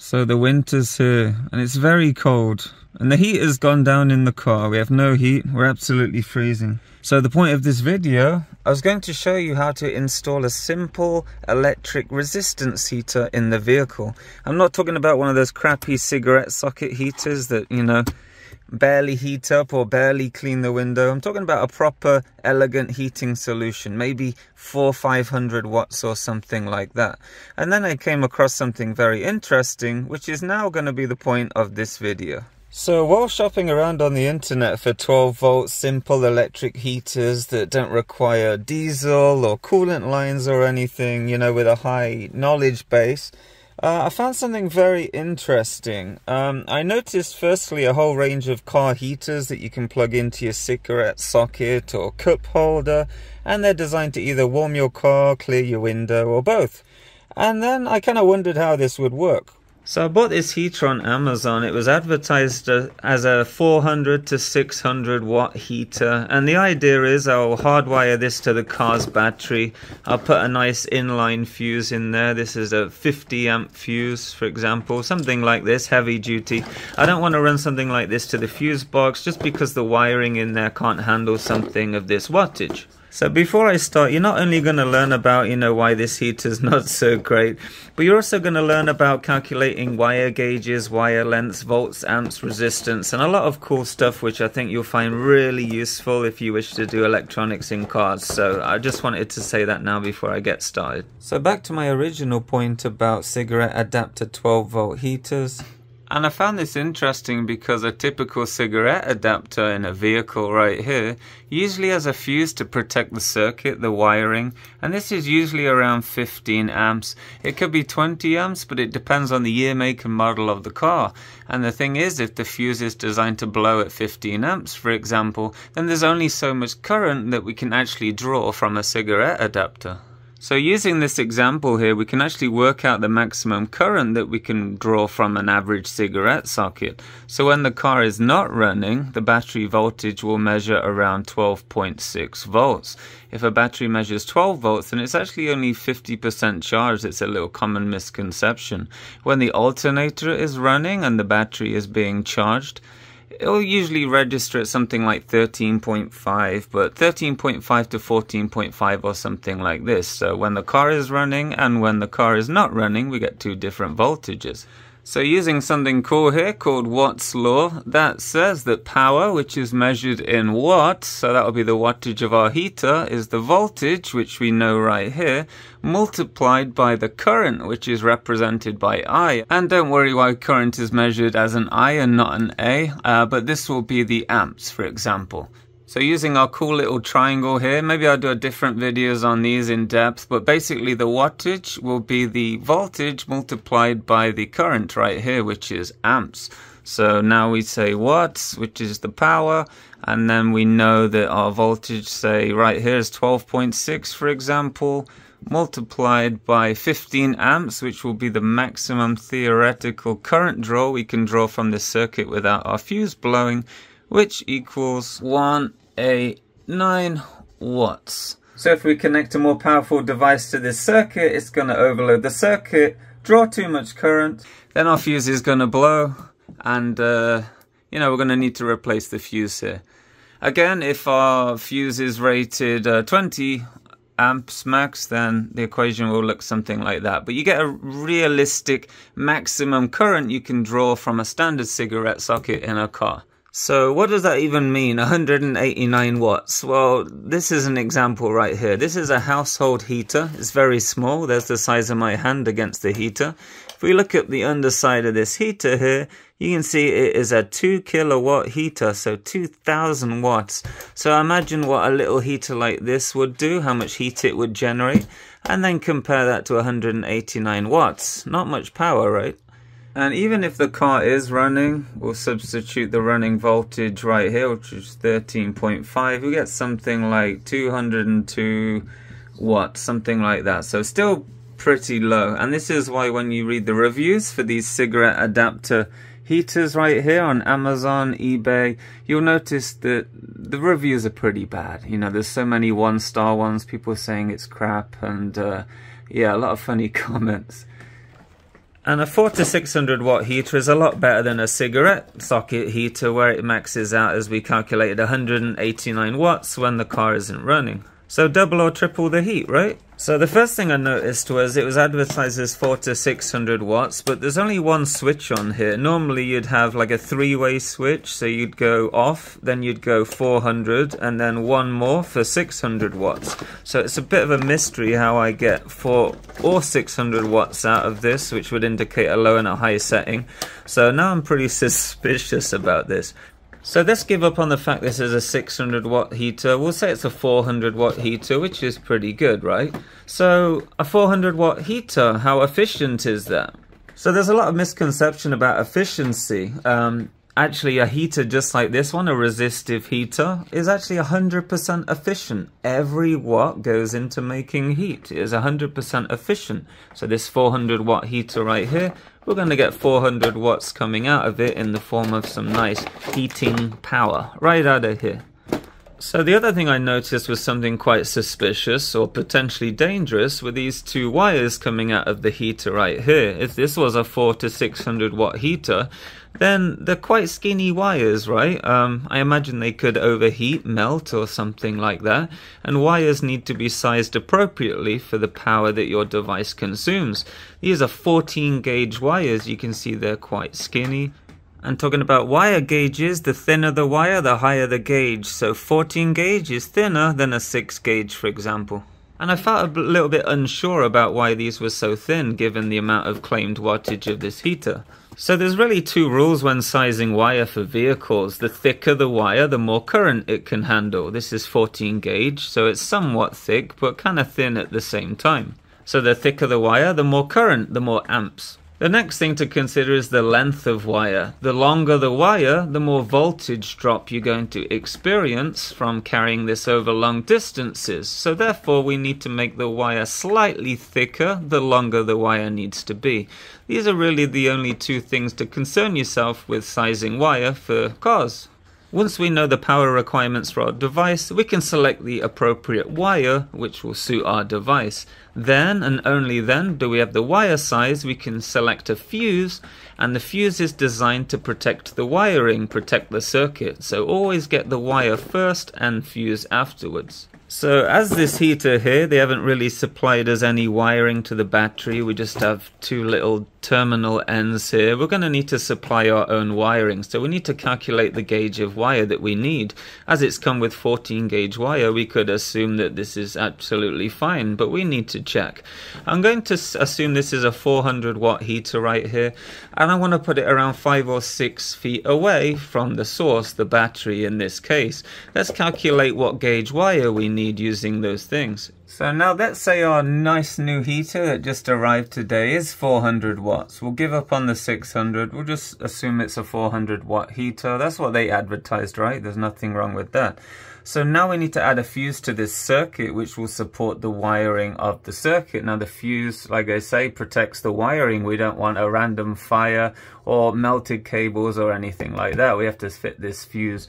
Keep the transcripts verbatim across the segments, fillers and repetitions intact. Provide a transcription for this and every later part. So the winter's here and it's very cold, and the heat has gone down in the car. We have no heat, we're absolutely freezing. So the point of this video, I was going to show you how to install a simple electric resistance heater in the vehicle. I'm not talking about one of those crappy cigarette socket heaters that, you know, barely heat up or barely clean the window. I'm talking about a proper elegant heating solution, maybe four or five hundred watts or something like that. And then I came across something very interesting, which is now going to be the point of this video. So while shopping around on the internet for twelve volt simple electric heaters that don't require diesel or coolant lines or anything, you know, with a high knowledge base, Uh, I found something very interesting. Um, I noticed firstly a whole range of car heaters that you can plug into your cigarette socket or cup holder, and they're designed to either warm your car, clear your window, or both. And then I kind of wondered how this would work. So I bought this heater on Amazon. It was advertised as a four hundred to six hundred watt heater, and the idea is I'll hardwire this to the car's battery. I'll put a nice inline fuse in there. This is a fifty amp fuse, for example, something like this, heavy duty. I don't want to run something like this to the fuse box just because the wiring in there can't handle something of this wattage. So before I start, you're not only going to learn about, you know, why this heater's not so great, but you're also going to learn about calculating wire gauges, wire lengths, volts, amps, resistance, and a lot of cool stuff which I think you'll find really useful if you wish to do electronics in cars. So I just wanted to say that now before I get started. So back to my original point about cigarette adapter twelve volt heaters. And I found this interesting because a typical cigarette adapter in a vehicle right here usually has a fuse to protect the circuit, the wiring, and this is usually around fifteen amps. It could be twenty amps, but it depends on the year, make and model of the car. And the thing is, if the fuse is designed to blow at fifteen amps, for example, then there's only so much current that we can actually draw from a cigarette adapter. So using this example here, we can actually work out the maximum current that we can draw from an average cigarette socket. So when the car is not running, the battery voltage will measure around twelve point six volts. If a battery measures twelve volts, then it's actually only fifty percent charged. It's a little common misconception. When the alternator is running and the battery is being charged, it'll usually register at something like thirteen point five, but thirteen point five to fourteen point five or something like this. So when the car is running and when the car is not running, we get two different voltages. So using something cool here called Watt's law, that says that power, which is measured in watts, so that will be the wattage of our heater, is the voltage, which we know right here, multiplied by the current, which is represented by I. And don't worry why current is measured as an I and not an A, uh, but this will be the amps, for example. So using our cool little triangle here, maybe I'll do a different videos on these in depth, but basically the wattage will be the voltage multiplied by the current right here, which is amps. So now we say watts, which is the power, and then we know that our voltage, say right here, is twelve point six, for example, multiplied by fifteen amps, which will be the maximum theoretical current draw we can draw from the circuit without our fuse blowing, which equals one hundred eighty-nine watts. So if we connect a more powerful device to this circuit, it's going to overload the circuit, draw too much current, then our fuse is going to blow, and uh, you know, we're going to need to replace the fuse here. Again, if our fuse is rated uh, twenty amps max, then the equation will look something like that. But you get a realistic maximum current you can draw from a standard cigarette socket in a car. So what does that even mean, one hundred eighty-nine watts? Well, this is an example right here. This is a household heater. It's very small. There's the size of my hand against the heater. If we look at the underside of this heater here, you can see it is a two kilowatt heater, so two thousand watts. So imagine what a little heater like this would do, how much heat it would generate, and then compare that to one hundred eighty-nine watts. Not much power, right? And even if the car is running, we'll substitute the running voltage right here, which is thirteen point five. We get something like two hundred two watts, something like that. So still pretty low. And this is why when you read the reviews for these cigarette adapter heaters right here on Amazon, eBay, you'll notice that the reviews are pretty bad. You know, there's so many one-star ones, people saying it's crap, and uh, yeah, a lot of funny comments. And a four to six hundred watt heater is a lot better than a cigarette socket heater, where it maxes out, as we calculated, one hundred eighty-nine watts when the car isn't running. So double or triple the heat, right? So the first thing I noticed was it was advertised as four to six hundred watts, but there's only one switch on here. Normally you'd have like a three-way switch, so you'd go off, then you'd go four hundred, and then one more for six hundred watts. So it's a bit of a mystery how I get four or six hundred watts out of this, which would indicate a low and a high setting. So now I'm pretty suspicious about this. So let's give up on the fact this is a six hundred watt heater. We'll say it's a four hundred watt heater, which is pretty good, right? So a four hundred watt heater, how efficient is that? So there's a lot of misconception about efficiency. Um, actually, a heater just like this one, a resistive heater, is actually one hundred percent efficient. Every watt goes into making heat. It is one hundred percent efficient. So this four hundred watt heater right here, we're going to get four hundred watts coming out of it in the form of some nice heating power right out of here. So the other thing I noticed was something quite suspicious or potentially dangerous were these two wires coming out of the heater right here. If this was a four to six hundred watt heater, then they're quite skinny wires, right? Um, I imagine they could overheat, melt or something like that. And wires need to be sized appropriately for the power that your device consumes. These are fourteen gauge wires. You can see they're quite skinny. And talking about wire gauges, the thinner the wire, the higher the gauge. So fourteen gauge is thinner than a six gauge, for example. And I felt a little bit unsure about why these were so thin, given the amount of claimed wattage of this heater. So there's really two rules when sizing wire for vehicles. The thicker the wire, the more current it can handle. This is fourteen gauge, so it's somewhat thick, but kind of thin at the same time. So the thicker the wire, the more current, the more amps. The next thing to consider is the length of wire. The longer the wire, the more voltage drop you're going to experience from carrying this over long distances. So therefore we need to make the wire slightly thicker the longer the wire needs to be. These are really the only two things to concern yourself with sizing wire for cars. Once we know the power requirements for our device, we can select the appropriate wire which will suit our device. Then and only then do we have the wire size. We can select a fuse, and the fuse is designed to protect the wiring, protect the circuit. So always get the wire first and fuse afterwards. So as this heater here, they haven't really supplied us any wiring to the battery. We just have two little terminal ends here. We're going to need to supply our own wiring. So we need to calculate the gauge of wire that we need. As it's come with fourteen gauge wire, we could assume that this is absolutely fine, but we need to check. I'm going to assume this is a four hundred watt heater right here, and I want to put it around five or six feet away from the source, the battery in this case. Let's calculate what gauge wire we need need using those things. So now let's say our nice new heater that just arrived today is four hundred watts. We'll give up on the six hundred. We'll just assume it's a four hundred watt heater. That's what they advertised, right? There's nothing wrong with that. So now we need to add a fuse to this circuit, which will support the wiring of the circuit. Now the fuse, like I say, protects the wiring. We don't want a random fire or melted cables or anything like that. We have to fit this fuse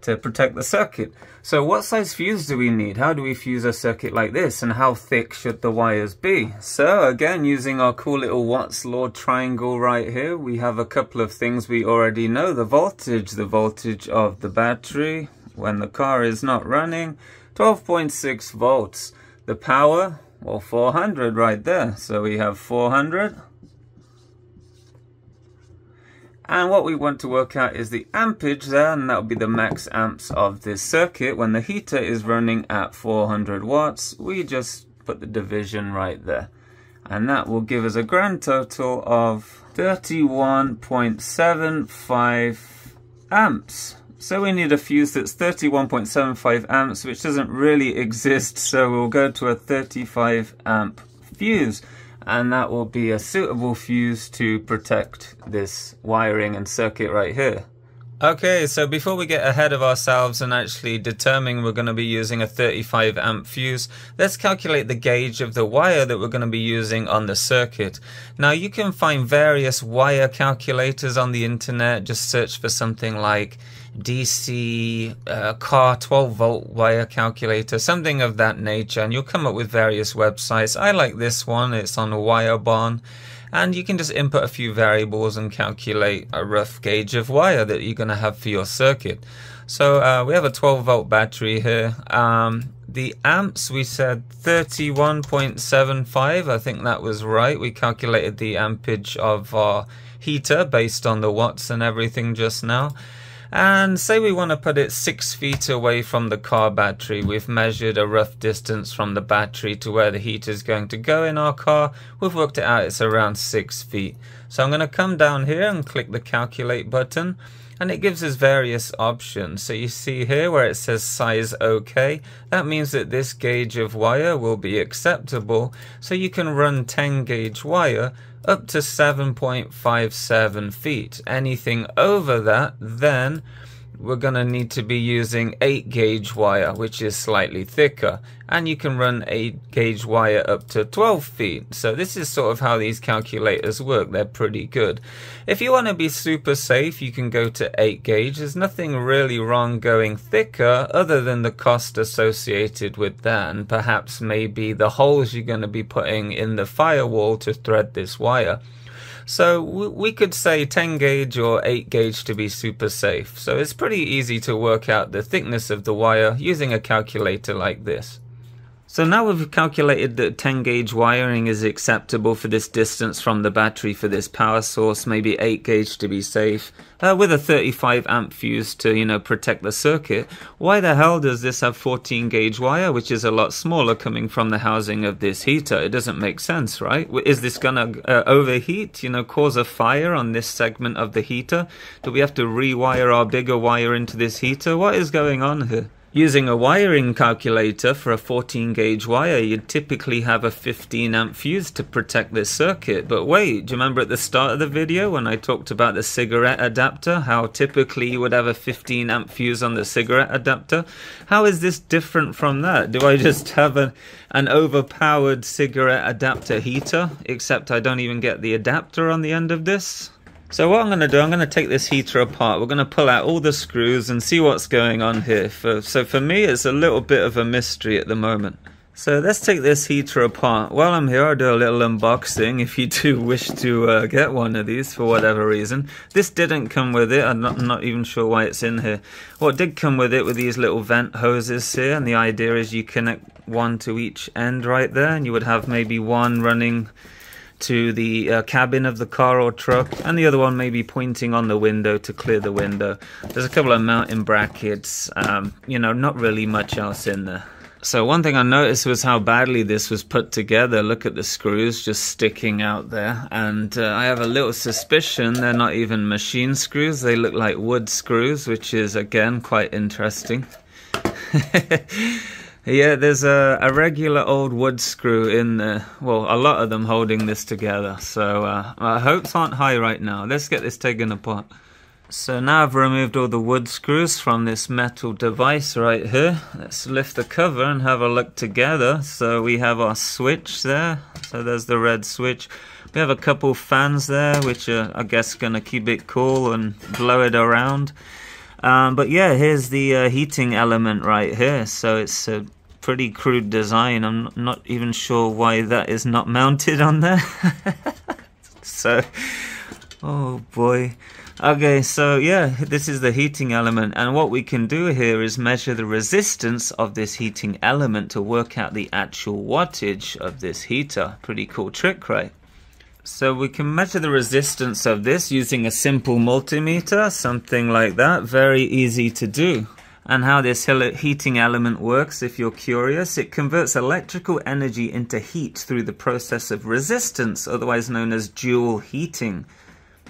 to protect the circuit. So what size fuse do we need? How do we fuse a circuit like this, and how thick should the wires be? So again, using our cool little Watt's law triangle right here, we have a couple of things we already know. The voltage, the voltage of the battery when the car is not running, twelve point six volts. The power, well, four hundred right there. So we have four hundred. And what we want to work out is the ampage there, and that will be the max amps of this circuit. When the heater is running at four hundred watts, we just put the division right there. And that will give us a grand total of thirty-one point seven five amps. So we need a fuse that's thirty-one point seven five amps, which doesn't really exist. So we'll go to a thirty-five amp fuse. And that will be a suitable fuse to protect this wiring and circuit right here. Okay, so before we get ahead of ourselves and actually determine we're going to be using a thirty-five amp fuse, let's calculate the gauge of the wire that we're going to be using on the circuit. Now you can find various wire calculators on the internet. Just search for something like D C uh, car twelve volt wire calculator, something of that nature, and you'll come up with various websites. I like this one. It's on WireBarn. and you can just input a few variables and calculate a rough gauge of wire that you're going to have for your circuit. So uh, we have a twelve volt battery here. Um, the amps, we said thirty-one point seven five, I think that was right. We calculated the ampage of our heater based on the watts and everything just now. And say we want to put it six feet away from the car battery. We've measured a rough distance from the battery to where the heater is going to go in our car. We've worked it out, it's around six feet. So I'm going to come down here and click the calculate button, and it gives us various options. So you see here where it says size OK, that means that this gauge of wire will be acceptable. So you can run ten gauge wire up to seven point five seven feet. Anything over that, then we're going to need to be using eight gauge wire, which is slightly thicker, and you can run eight gauge wire up to twelve feet. So this is sort of how these calculators work. They're pretty good. If you want to be super safe, you can go to eight gauge. There's nothing really wrong going thicker other than the cost associated with that, and perhaps maybe the holes you're going to be putting in the firewall to thread this wire. So we could say ten gauge or eight gauge to be super safe. So it's pretty easy to work out the thickness of the wire using a calculator like this. So now we've calculated that ten gauge wiring is acceptable for this distance from the battery for this power source, maybe eight gauge to be safe, uh, with a thirty-five amp fuse to, you know, protect the circuit. Why the hell does this have fourteen gauge wire, which is a lot smaller, coming from the housing of this heater? It doesn't make sense, right? Is this gonna uh, overheat, you know, cause a fire on this segment of the heater? Do we have to rewire our bigger wire into this heater? What is going on here? Using a wiring calculator for a fourteen gauge wire, you'd typically have a fifteen amp fuse to protect this circuit. But wait, do you remember at the start of the video when I talked about the cigarette adapter, how typically you would have a fifteen amp fuse on the cigarette adapter? How is this different from that? Do I just have an, an overpowered cigarette adapter heater, except I don't even get the adapter on the end of this? So what I'm going to do, I'm going to take this heater apart. We're going to pull out all the screws and see what's going on here. For, so for me, it's a little bit of a mystery at the moment. So let's take this heater apart. While I'm here, I'll do a little unboxing if you do wish to uh, get one of these for whatever reason. This didn't come with it. I'm not, I'm not even sure why it's in here. What did come with it were these little vent hoses here, and the idea is you connect one to each end right there, and you would have maybe one running to the uh, cabin of the car or truck, and the other one maybe pointing on the window to clear the window. There's a couple of mounting brackets, um, you know, not really much else in there. So one thing I noticed was how badly this was put together. Look at the screws just sticking out there, and uh, I have a little suspicion they're not even machine screws. They look like wood screws, which is again quite interesting. Yeah, there's a, a regular old wood screw in there. Well, a lot of them holding this together. So uh, my hopes aren't high right now. Let's get this taken apart. So now I've removed all the wood screws from this metal device right here. Let's lift the cover and have a look together. So we have our switch there. So there's the red switch. We have a couple fans there, which are, I guess, going to keep it cool and blow it around. Um, but yeah, here's the uh, heating element right here. So it's a pretty crude design. I'm not even sure why that is not mounted on there. So, oh boy. Okay, so yeah, this is the heating element, and what we can do here is measure the resistance of this heating element to work out the actual wattage of this heater. Pretty cool trick, right? So we can measure the resistance of this using a simple multimeter, something like that. Very easy to do. And how this heating element works, if you're curious, it converts electrical energy into heat through the process of resistance, otherwise known as Joule heating.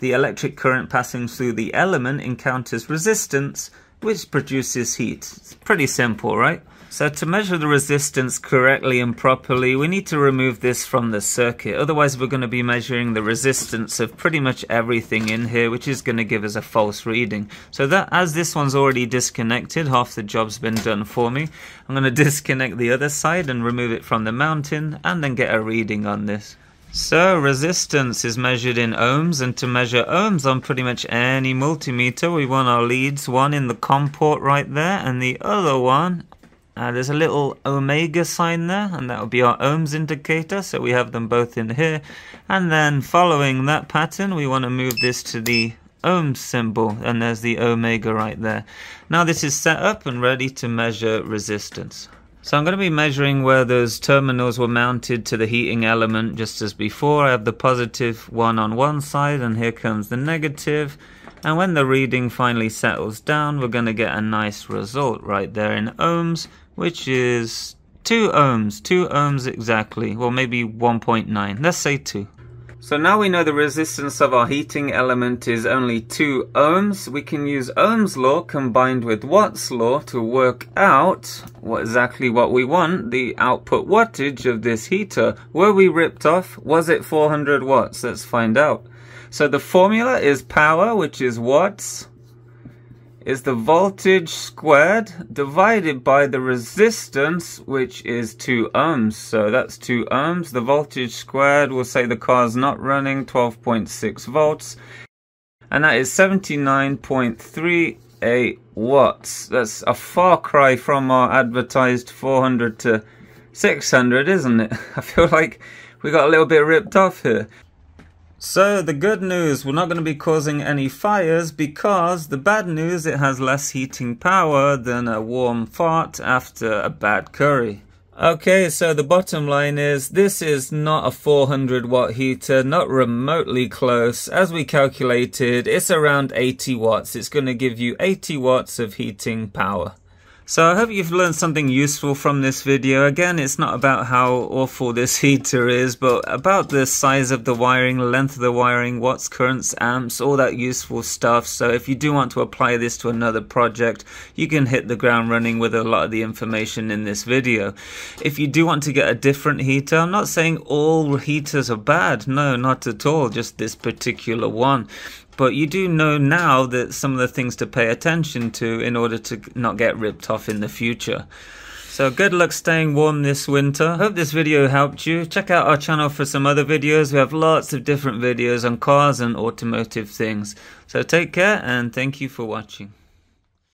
The electric current passing through the element encounters resistance, which produces heat. It's pretty simple, right? So to measure the resistance correctly and properly, we need to remove this from the circuit. Otherwise, we're going to be measuring the resistance of pretty much everything in here, which is going to give us a false reading. So that, as this one's already disconnected, half the job's been done for me. I'm going to disconnect the other side and remove it from the mounting, and then get a reading on this. So resistance is measured in ohms, and to measure ohms on pretty much any multimeter, we want our leads, one in the COM port right there, and the other one Uh, there's a little omega sign there, and that will be our ohms indicator, so we have them both in here. And then following that pattern, we want to move this to the ohm symbol, and there's the omega right there. Now this is set up and ready to measure resistance. So I'm going to be measuring where those terminals were mounted to the heating element just as before. I have the positive one on one side, and here comes the negative. And when the reading finally settles down, we're going to get a nice result right there in ohms, which is two ohms, two ohms exactly, well maybe one point nine, let's say two. So now we know the resistance of our heating element is only two ohms. We can use Ohm's law combined with Watt's law to work out what exactly what we want, the output wattage of this heater. Were we ripped off? Was it four hundred watts? Let's find out. So the formula is power, which is watts, is the voltage squared divided by the resistance, which is two ohms. So that's two ohms. The voltage squared will say the car's not running, twelve point six volts. And that is seventy-nine point three eight watts. That's a far cry from our advertised four hundred to six hundred, isn't it? I feel like we got a little bit ripped off here. So the good news, we're not going to be causing any fires, because the bad news, it has less heating power than a warm fart after a bad curry. Okay, so the bottom line is this is not a four hundred watt heater, not remotely close. As we calculated, it's around eighty watts. It's going to give you eighty watts of heating power. So I hope you've learned something useful from this video. Again, it's not about how awful this heater is, but about the size of the wiring, length of the wiring, watts, currents, amps, all that useful stuff. So if you do want to apply this to another project, you can hit the ground running with a lot of the information in this video. If you do want to get a different heater, I'm not saying all heaters are bad. No, not at all, just this particular one. But you do know now that some of the things to pay attention to in order to not get ripped off in the future. So good luck staying warm this winter. Hope this video helped you. Check out our channel for some other videos. We have lots of different videos on cars and automotive things. So take care, and thank you for watching.